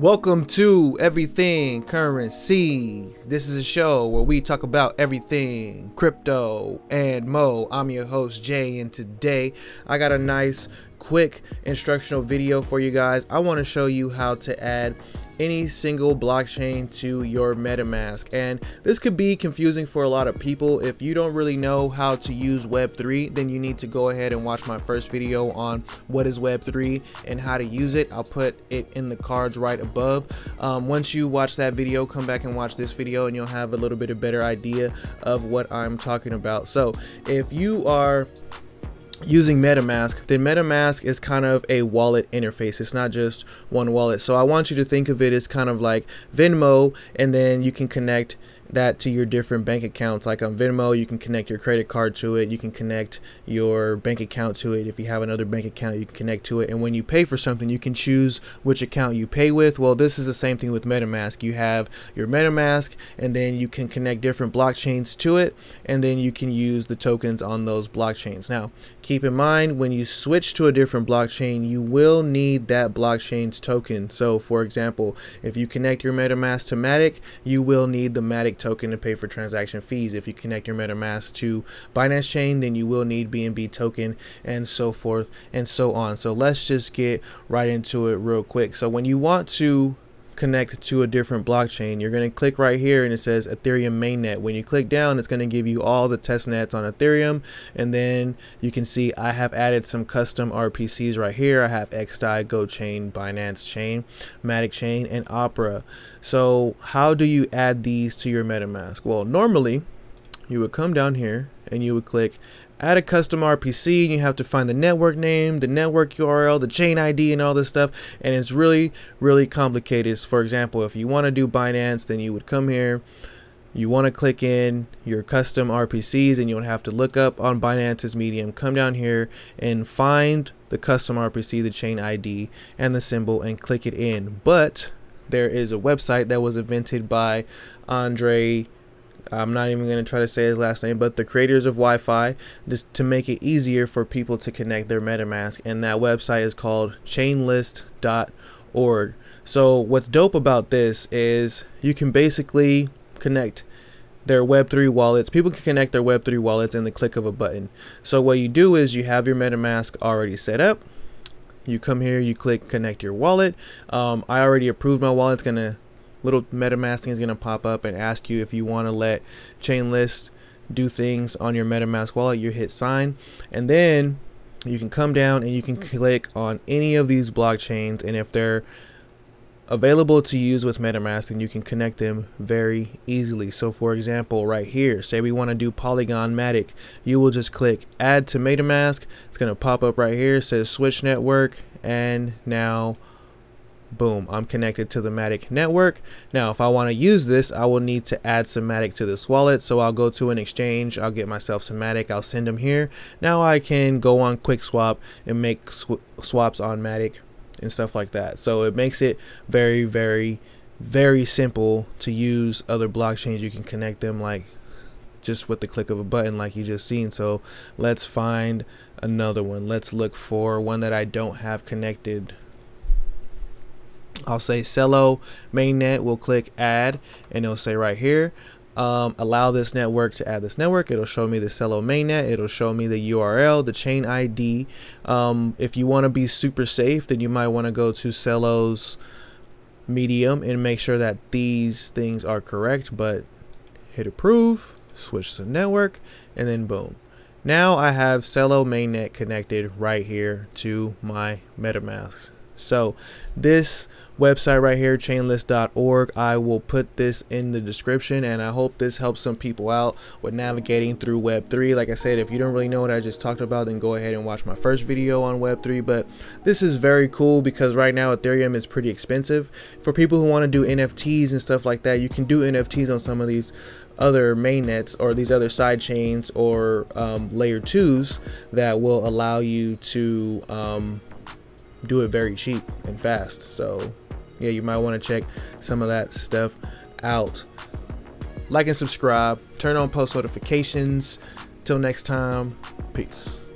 Welcome to Everything Currency. This is a show where we talk about everything crypto and mo. I'm your host Jay, and today I got a nice quick instructional video for you guys. I want to show you how to add any single blockchain to your MetaMask, and this could be confusing for a lot of people. If you don't really know how to use Web3, then you need to go ahead and watch my first video on what is Web3 and how to use it. I'll put it in the cards right above. Once you watch that video, come back and watch this video and you'll have a little bit of better idea of what I'm talking about. So if you are using MetaMask, then MetaMask is kind of a wallet interface. It's not just one wallet. So I want you to think of it as kind of like Venmo, and then you can connect that to your different bank accounts. Like on Venmo, you can connect your credit card to it, you can connect your bank account to it. If you have another bank account, you can connect to it, and when you pay for something, you can choose which account you pay with. Well, this is the same thing with MetaMask. You have your MetaMask, and then you can connect different blockchains to it, and then you can use the tokens on those blockchains. Now, keep in mind, when you switch to a different blockchain, you will need that blockchain's token. So for example, if you connect your MetaMask to Matic, you will need the Matic token to pay for transaction fees. If you connect your MetaMask to Binance Chain, then you will need BNB token, and so forth and so on. So let's just get right into it real quick. So when you want to connect to a different blockchain, you're going to click right here and it says Ethereum mainnet. When you click down, it's going to give you all the test nets on Ethereum, and then you can see I have added some custom RPCs right here. I have xdai, Go Chain, Binance Chain, Matic Chain, and Opera. So how do you add these to your MetaMask? Well, normally you would come down here and you would click add a custom RPC, and you have to find the network name, the network URL, the chain ID, and all this stuff, and it's really complicated. For example, if you want to do Binance, then you would come here, you want to click in your custom RPCs, and you'll have to look up on Binance's Medium, come down here and find the custom RPC, the chain ID, and the symbol, and click it in. But there is a website that was invented by Andre, I'm not even going to try to say his last name, but the creators of Wi-Fi, just to make it easier for people to connect their MetaMask, and that website is called chainlist.org. So what's dope about this is you can basically connect their Web3 wallets. People can connect their Web3 wallets in the click of a button. So what you do is you have your MetaMask already set up. You come here, you click connect your wallet. I already approved my wallet. It's going to little MetaMask thing is going to pop up and ask you if you want to let Chainlist do things on your MetaMask wallet. You hit sign, and then you can come down and you can click on any of these blockchains, and if they're available to use with MetaMask, then you can connect them very easily. So for example, right here, say we want to do Polygon Matic, you will just click add to MetaMask. It's going to pop up right here, it says switch network, and now boom, I'm connected to the Matic network. Now if I want to use this, I will need to add some Matic to this wallet. So I'll go to an exchange, I'll get myself some Matic, I'll send them here. Now I can go on QuickSwap and make swaps on Matic and stuff like that. So it makes it very, very, very simple to use other blockchains. You can connect them like just with the click of a button, like you just seen. So let's find another one. Let's look for one that I don't have connected. I'll say Celo mainnet, we'll click add, and it'll say right here, allow this network to add this network. It'll show me the Celo mainnet, it'll show me the URL, the chain ID. If you want to be super safe, then you might want to go to Celo's Medium and make sure that these things are correct, but hit approve, switch to network, and then boom. Now I have Celo mainnet connected right here to my MetaMask. So this website right here, chainlist.org, I will put this in the description, and I hope this helps some people out with navigating through Web3. Like I said, if you don't really know what I just talked about, then go ahead and watch my first video on Web3. But this is very cool because right now Ethereum is pretty expensive. For people who want to do NFTs and stuff like that, you can do NFTs on some of these other mainnets or these other side chains or layer 2s that will allow you to do it very cheap and fast. So yeah, you might want to check some of that stuff out. Like and subscribe, turn on post notifications. Till next time, peace.